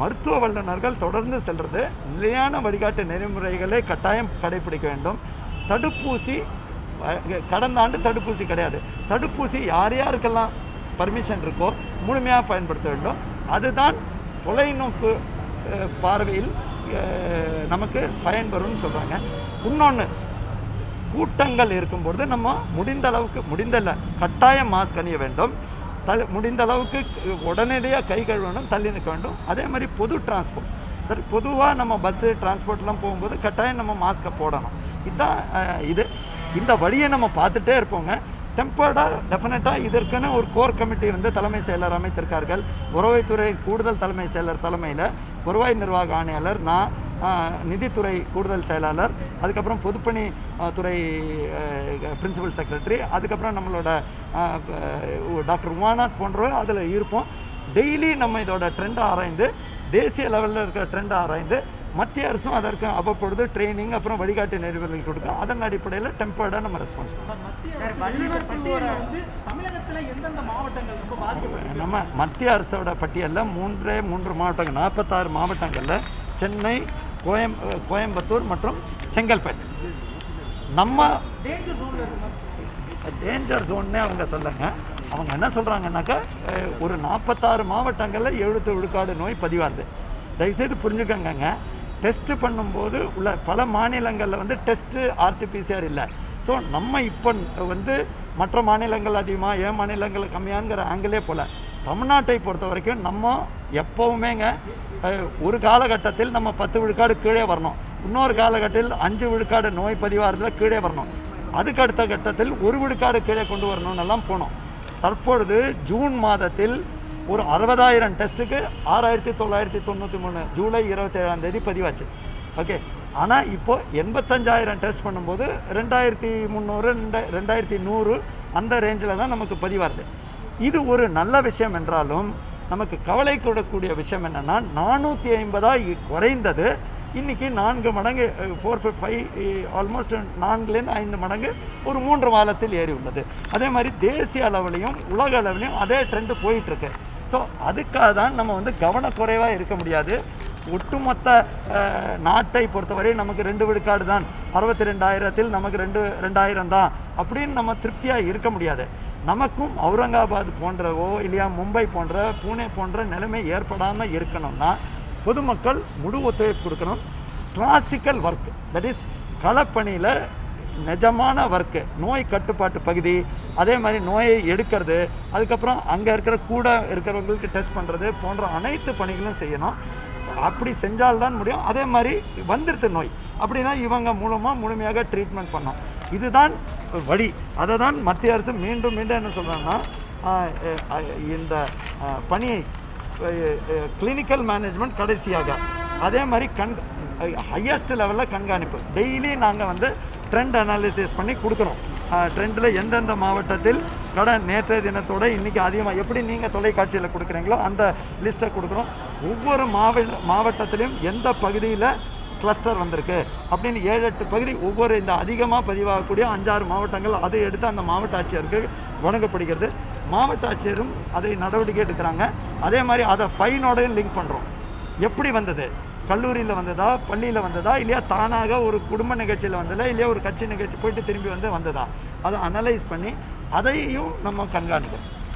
மருத்துவ வல்லுநர்கள் தொடர்ந்து செல்வது, நிலையான வழிகாட்டு நெறிமுறைகளை கட்டாயம் கடைபிடிக்க வேண்டும். தடுப்பூசி கடந்த ஆண்டு தடுப்பூசி கிடையாது. தடுப்பூசி யார் யாருக்கெல்லாம் பர்மிஷன் இருக்கோ முழுமையாக பயன்படுத்த வேண்டும். அதுதான் தொலைநோக்கு பார்வையில் நமக்கு பயன்பெறும்னு சொல்கிறாங்க. இன்னொன்று, கூட்டங்கள் இருக்கும்பொழுது நம்ம முடிந்த அளவுக்கு, முடிந்தல கட்டாயம் மாஸ்க் அணிய வேண்டும். முடிந்த அளவுக்கு உடனடியாக கை கழுவணும், தள்ளி நிற்க வேண்டும். அதே மாதிரி பொது டிரான்ஸ்போர்ட், பொதுவாக நம்ம பஸ்ஸு டிரான்ஸ்போர்ட்லாம் போகும்போது கட்டாயம் நம்ம மாஸ்க்கை போடணும். இதுதான் இந்த வழியை நம்ம பார்த்துட்டே இருப்போங்க. டெம்பர்டாக டெஃபினட்டாக இதற்குன்னு ஒரு கோர் கமிட்டி வந்து தலைமை செயலர் அமைத்திருக்கார்கள். வருவாய்த்துறை கூடுதல் தலைமை செயலர் தலைமையில் வருவாய் நிர்வாக ஆணையாளர், நான் நிதித்துறை கூடுதல் செயலாளர், அதுக்கப்புறம் பொதுப்பணி துறை பிரின்சிபல் செக்ரட்டரி, அதுக்கப்புறம் நம்மளோட டாக்டர் உமாநாத் போன்றவர் அதில் இருப்போம். டெய்லி நம்ம இதோட ட்ரெண்டை ஆராய்ந்து, தேசிய லெவலில் இருக்கிற ட்ரெண்டை ஆராய்ந்து, மத்திய அரசும் அதற்கு அவ்வப்பொழுது ட்ரைனிங், அப்புறம் வழிகாட்டு நெறிமுறைகள் கொடுக்கும். அதன் அடிப்படையில் டெம்பர்டாக நம்ம ரெஸ்பான்ஸ் பண்ணுவோம். நம்ம மத்திய அரசோட பட்டியலில் 3 மாவட்டங்கள், 46 மாவட்டங்களில் சென்னை, கோயம்புத்தூர் மற்றும் செங்கல்பட்டு நம்ம டேஞ்சர் ஜோன்னே அவங்க சொல்லுங்க. அவங்க என்ன சொல்கிறாங்கன்னாக்கா, ஒரு 46 மாவட்டங்களில் 70 விழுக்காடு நோய் பதிவாகுது. தயவுசெய்து புரிஞ்சுக்கங்க. டெஸ்ட்டு பண்ணும்போது உள்ள பல மாநிலங்களில் வந்து டெஸ்ட்டு RT-PCR இல்லை. ஸோ நம்ம இப்போ வந்து மற்ற மாநிலங்கள் அதிகமாக, ஏன் மாநிலங்கள் கம்மியாங்கிற ஆங்கிலே போல் தமிழ்நாட்டை பொறுத்த வரைக்கும் நம்ம எப்போவுமேங்க ஒரு காலகட்டத்தில் நம்ம 10 விழுக்காடு கீழே வரணும், இன்னொரு காலகட்டத்தில் 5 விழுக்காடு நோய் பதிவாகிறதுல கீழே வரணும், அதுக்கு அடுத்த கட்டத்தில் 1 விழுக்காடு கீழே கொண்டு வரணும்னு எல்லாம் போனோம். தற்பொழுது ஜூன் மாதத்தில் ஒரு 60,000 டெஸ்ட்டுக்கு 6,993 ஜூலை 27 பதிவாச்சு. ஓகே. ஆனால் இப்போது 85,000 டெஸ்ட் பண்ணும்போது 2,300 2,100 அந்த ரேஞ்சில் தான் நமக்கு பதிவாகுது. இது ஒரு நல்ல விஷயம் என்றாலும் நமக்கு கவலை கூடக்கூடிய விஷயம் என்னன்னா 450 குறைந்தது இன்றைக்கி 4 மடங்கு 4.5 ஆல்மோஸ்ட் 4 மடங்கு ஒரு 3 வாரத்தில் ஏறி உள்ளது. அதே மாதிரி தேசிய அளவிலையும் உலக அளவிலையும் அதே ட்ரெண்டு போயிட்டுருக்கு. ஸோ அதுக்காக தான் நம்ம வந்து கவனக்குறைவாக இருக்க முடியாது. ஒட்டுமொத்த நாட்டை பொறுத்தவரை நமக்கு 2 விழுக்காடு தான், 62,000-ல் நமக்கு 2,000 தான் அப்படின்னு நம்ம திருப்தியாக இருக்க முடியாது. நமக்கும் அவுரங்காபாத் போன்றவோ இல்லையா மும்பை போன்ற புனே போன்ற நிலைமை ஏற்படாமல் இருக்கணும்னா பொதுமக்கள் முழு ஒத்துழைப்பு கொடுக்கணும். கிளாசிக்கல் ஒர்க், தட் இஸ் களப்பணியில் நிஜமான ஒர்க்கு, நோய் கட்டுப்பாட்டு பகுதி, அதே மாதிரி நோயை எடுக்கிறது, அதுக்கப்புறம் அங்கே இருக்கிற கூட இருக்கிறவங்களுக்கு டெஸ்ட் பண்ணுறது போன்ற அனைத்து பணிகளும் செய்யணும். அப்படி செஞ்சால்தான் முடியும். அதே மாதிரி வந்துடுது நோய் அப்படின்னா இவங்க மூலமாக முழுமையாக ட்ரீட்மெண்ட் பண்ணோம். இதுதான் வழி. அதை தான் மத்திய அரசு மீண்டும் மீண்டும் என்ன சொல்கிறாங்கன்னா இந்த பணியை கிளினிக்கல் மேனேஜ்மெண்ட் கடைசியாக, அதே மாதிரி ஹையஸ்ட் லெவலில் கண்காணிப்பு. டெய்லி நாங்கள் வந்து ட்ரெண்ட் அனாலிசிஸ் பண்ணி கொடுக்குறோம். ட்ரெண்டில் எந்தெந்த மாவட்டத்தில் நேற்றைய தினத்தோடு இன்றைக்கி அதிகமாக எப்படி நீங்கள் தொலைக்காட்சியில் கொடுக்குறீங்களோ அந்த லிஸ்ட்டை கொடுக்குறோம். ஒவ்வொரு மாவட்டத்திலையும் எந்த பகுதியில் கிளஸ்டர் வந்திருக்கு அப்படின்னு 7-8 பகுதி ஒவ்வொரு இந்த அதிகமாக பதிவாகக்கூடிய 5-6 மாவட்டங்கள் அதை எடுத்து அந்த மாவட்ட ஆட்சியருக்கு வழங்கப்படுகிறது. மாவட்ட ஆட்சியரும் அதை நடவடிக்கை எடுக்கிறாங்க. அதே மாதிரி அதை ஃபைனோடையும் லிங்க் பண்ணுறோம். எப்படி வந்தது, கல்லூரியில் வந்ததா, பள்ளியில் வந்ததா, இல்லையா தானாக ஒரு குடும்ப நிகழ்ச்சியில் வந்ததா, இல்லையா ஒரு கட்சி நிகழ்ச்சி போயிட்டு திரும்பி வந்ததா, அதை அனலைஸ் பண்ணி அதையும் நம்ம கண்காணிக்கிறோம்.